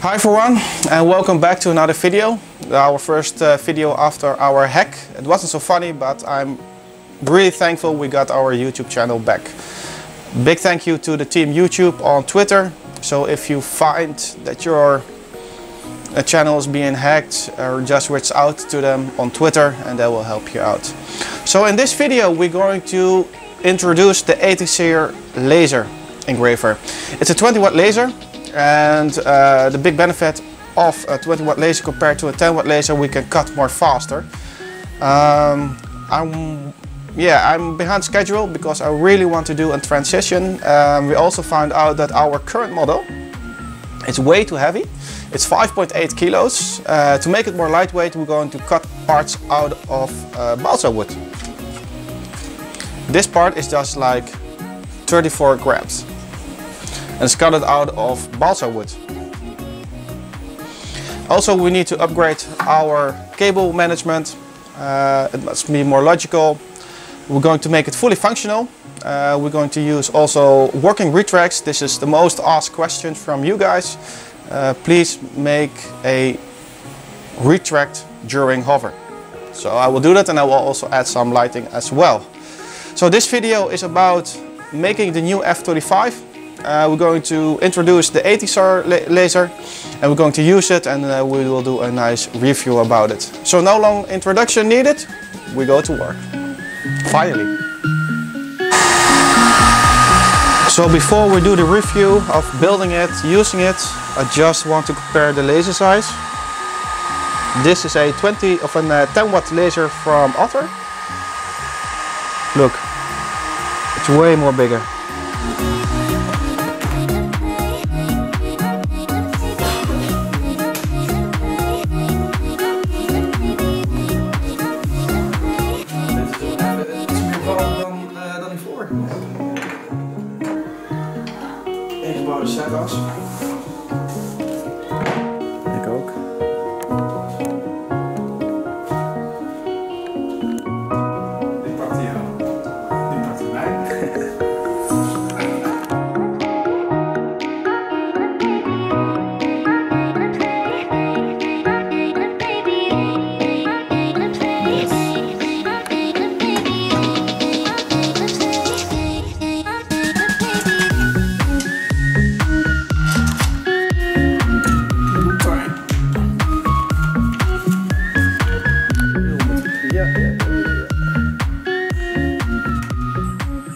Hi everyone, and welcome back to another video. Our first video after our hack. It wasn't so funny, but I'm really thankful we got our YouTube channel back. Big thank you to the team YouTube on Twitter. So if you find that your channel is being hacked, just reach out to them on Twitter and they will help you out. So in this video we're going to introduce the ATEZR laser engraver. It's a 20 watt laser. And the big benefit of a 20 watt laser compared to a 10 watt laser, we can cut more faster. I'm behind schedule because I really want to do a transition. We also found out that our current model is way too heavy. It's 5.8 kilos. To make it more lightweight, we're going to cut parts out of balsa wood. This part is just like 34 grams. And it's cut out of balsa wood. Also, we need to upgrade our cable management. It must be more logical. We're going to make it fully functional. We're going to use also working retracts. This is the most asked question from you guys. Please make a retract during hover. So I will do that, and I will also add some lighting as well. So this video is about making the new F-35. We're going to introduce the ATEZR laser, and we're going to use it, and we will do a nice review about it. So no long introduction needed, we go to work. Finally. So before we do the review of building it, using it, I just want to compare the laser size. This is a 10 watt laser from ATEZR. Look, it's way more bigger.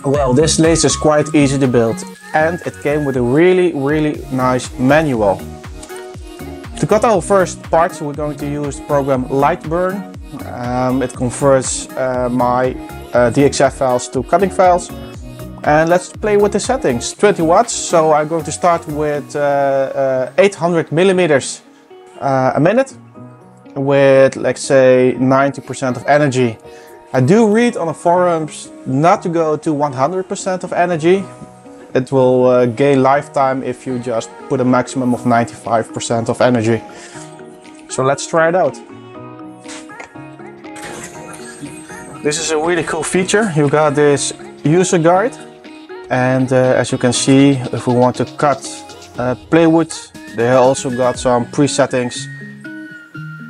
Well, this laser is quite easy to build, and it came with a really nice manual. To cut our first parts, we're going to use the program Lightburn. It converts my DXF files to cutting files. And let's play with the settings. 20 watts, so I'm going to start with 800 millimeters a minute, with, let's say, 90% of energy. I do read on the forums not to go to 100% of energy. It will gain lifetime if you just put a maximum of 95% of energy. So let's try it out. This is a really cool feature. You got this user guide, and as you can see, if we want to cut Plywood, they also got some pre-settings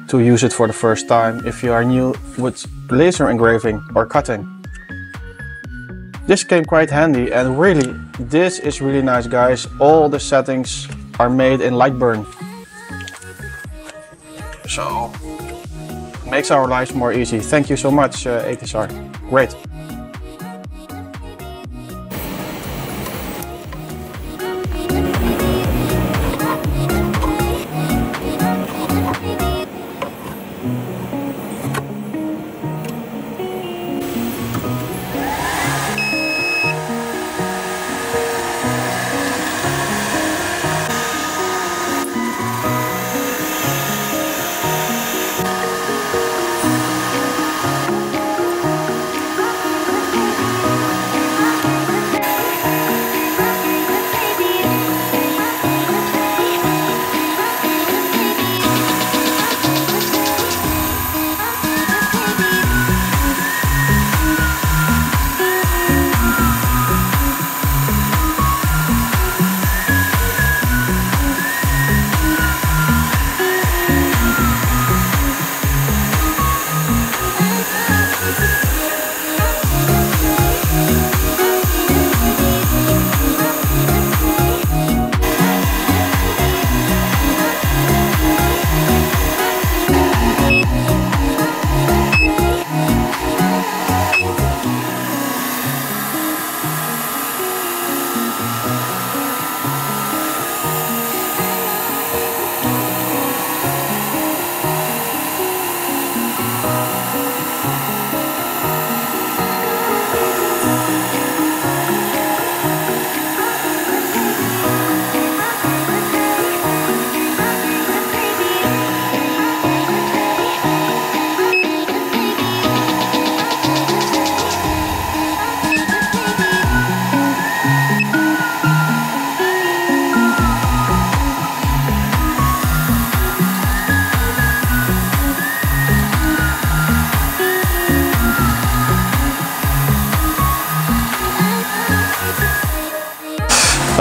to use it for the first time if you are new with laser engraving or cutting. This came quite handy, and really, this is really nice, guys. All the settings are made in Lightburn, so it makes our lives more easy. Thank you so much, ATEZR. Great.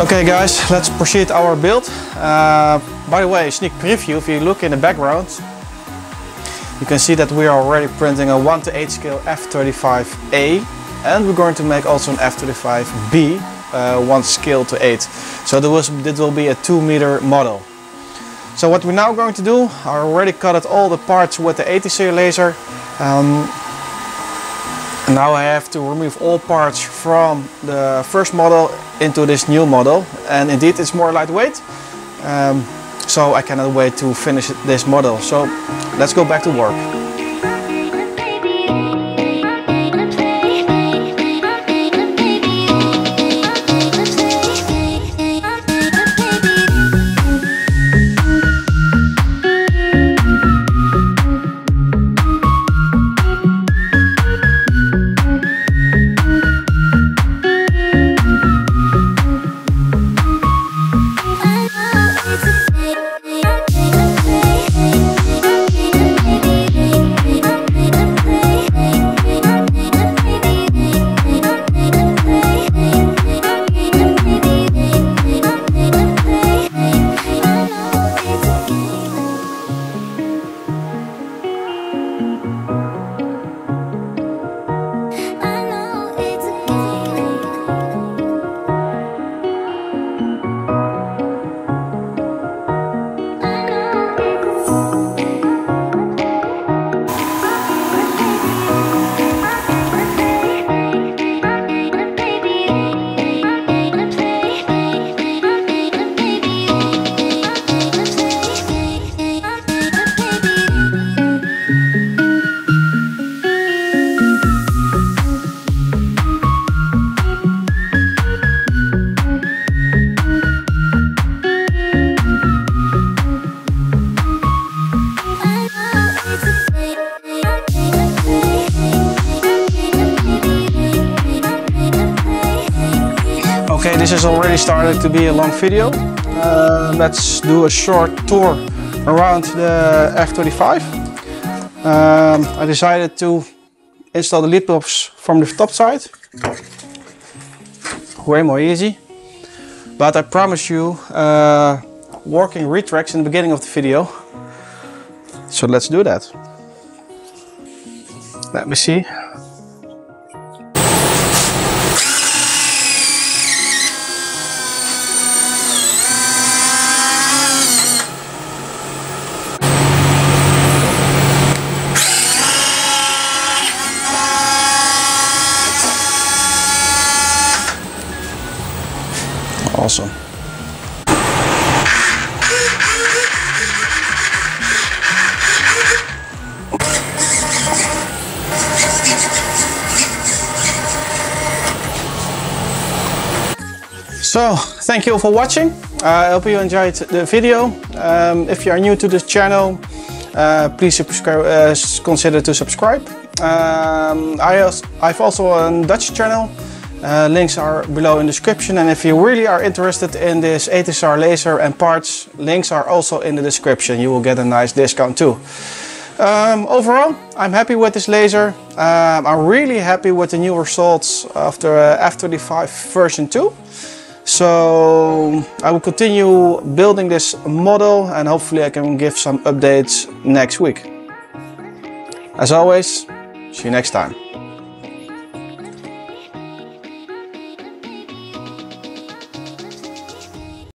Okay guys, let's proceed our build. By the way, a sneak preview, if you look in the background, you can see that we are already printing a 1:8 scale F-35A, and we're going to make also an F-35B, 1 scale to 8. So this will be a 2-meter model. So what we're now going to do, I already cut all the parts with the ATEZR laser. Now I have to remove all parts from the first model into this new model, and indeed it's more lightweight, so I cannot wait to finish this model. So let's go back to work. Okay, this has already started to be a long video. Let's do a short tour around the F-35. I decided to install the lead props from the top side. Way more easy. But I promise you working retracts in the beginning of the video. So let's do that. Let me see. Awesome. So, thank you for watching. I hope you enjoyed the video. If you are new to this channel, please consider to subscribe. I've also a Dutch channel. Links are below in the description, and if you really are interested in this ATEZR laser and parts, links are also in the description. You will get a nice discount too. Overall, I'm happy with this laser. I'm really happy with the new results after F-35 version 2. So I will continue building this model, and hopefully I can give some updates next week. As always, see you next time.